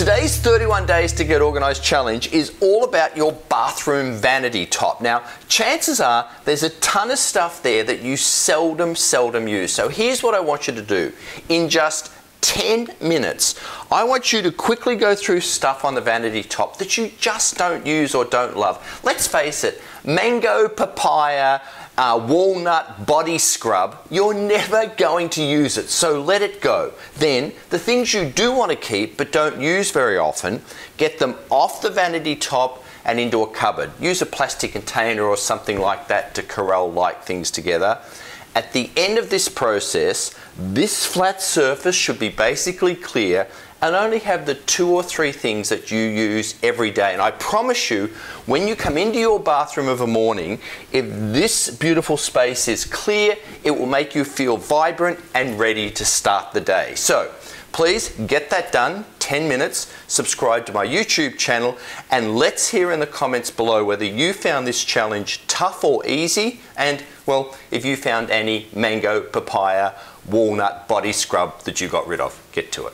Today's 31 Days to Get Organised challenge is all about your bathroom vanity top. Now, chances are there's a ton of stuff there that you seldom use. So here's what I want you to do. In just 10 minutes, I want you to quickly go through stuff on the vanity top that you just don't use or don't love. Let's face it, mango, papaya, walnut body scrub, you're never going to use it, so let it go. Then the things you do want to keep but don't use very often, get them off the vanity top and into a cupboard. Use a plastic container or something like that to corral-like things together. At the end of this process, this flat surface should be basically clear and only have the 2 or 3 things that you use every day. And I promise you, when you come into your bathroom of a morning, if this beautiful space is clear, it will make you feel vibrant and ready to start the day. So please get that done, 10 minutes, subscribe to my YouTube channel, and let's hear in the comments below whether you found this challenge tough or easy, and well, if you found any mango, papaya, walnut body scrub that you got rid of. Get to it.